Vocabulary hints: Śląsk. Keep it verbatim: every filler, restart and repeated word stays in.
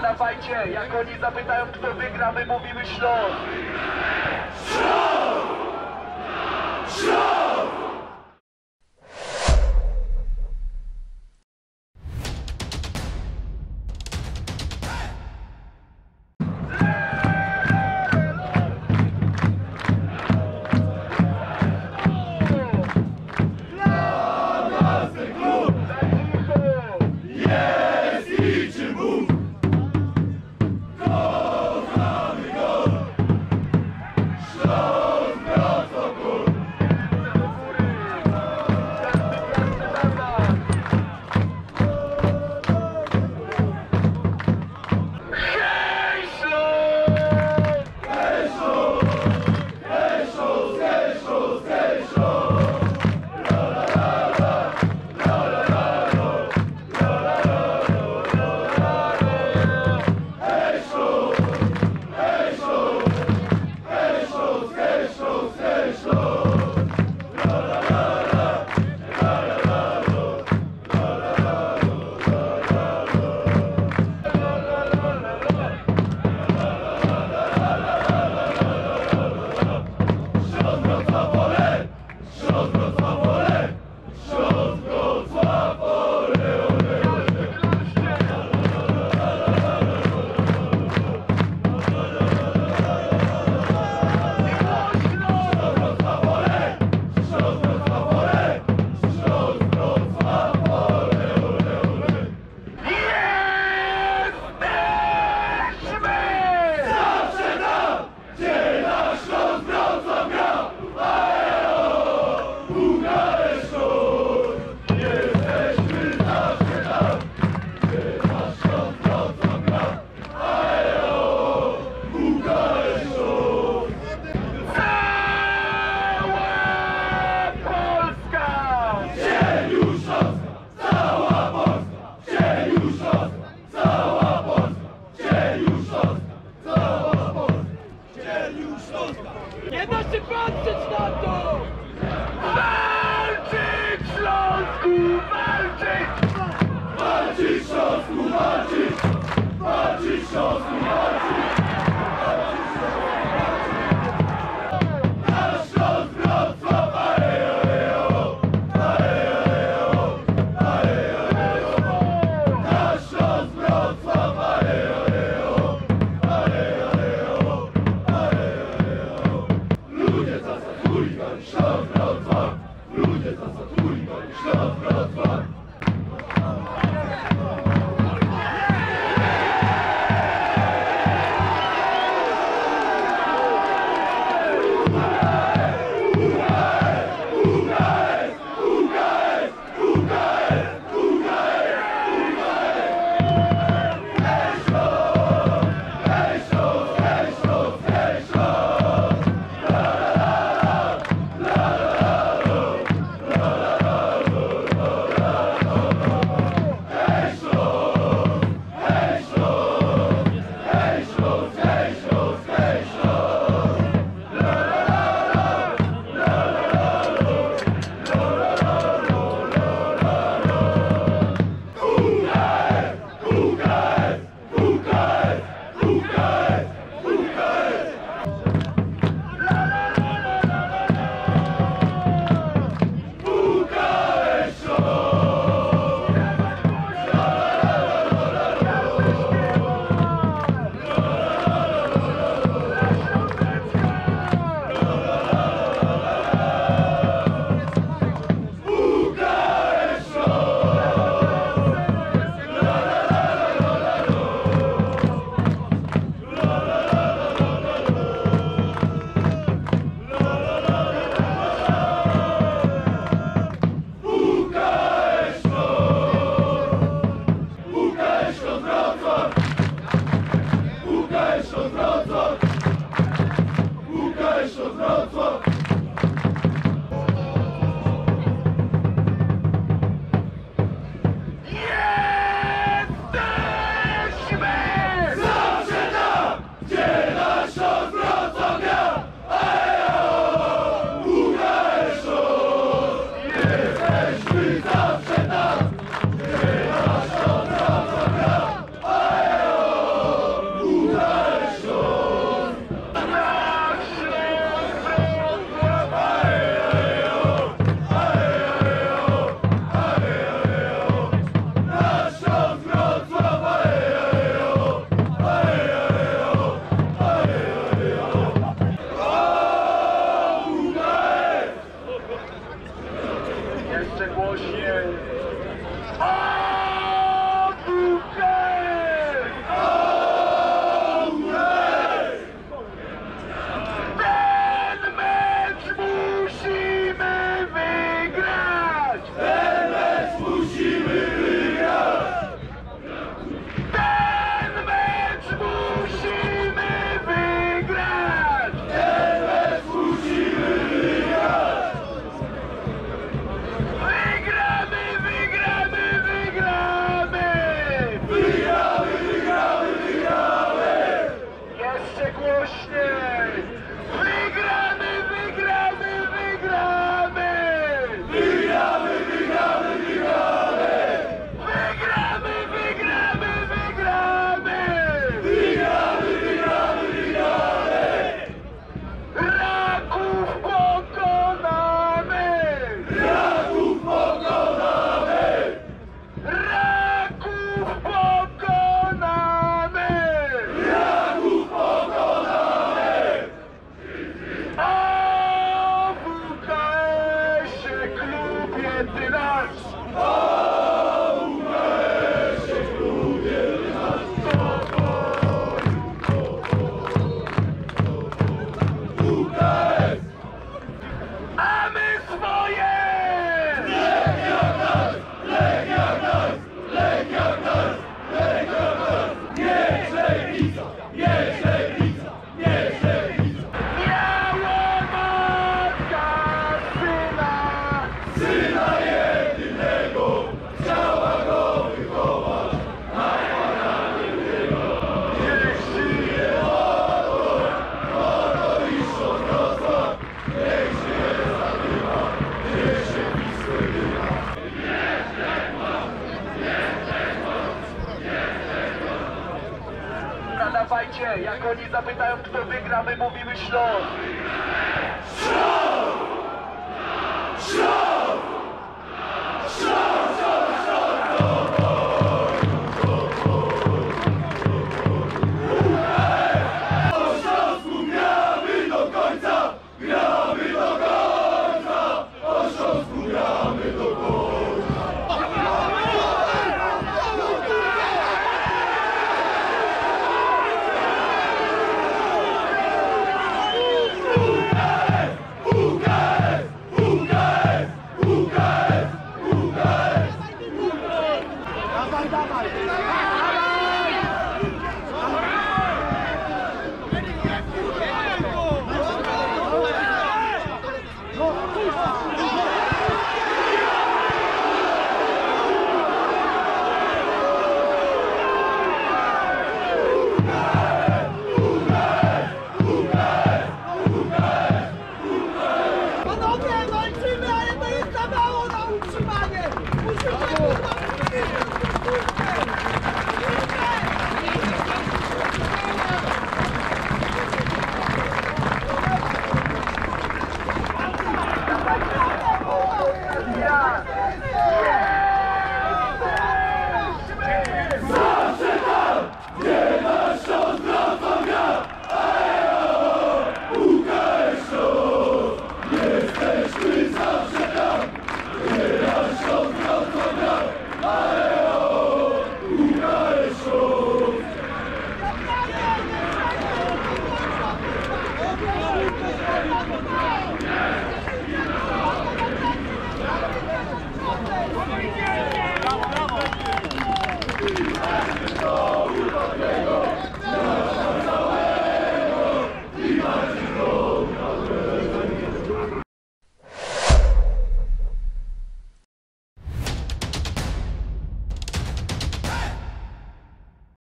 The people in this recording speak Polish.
Dobra, dawajcie, jak oni zapytają, kto wygra, my mówimy Śląsk! Śląsk! Śląsk! Yeah! Dawajcie, jak oni zapytają, kto wygra, my mówimy Śląsk! Śląsk! Śląsk! Śląsk!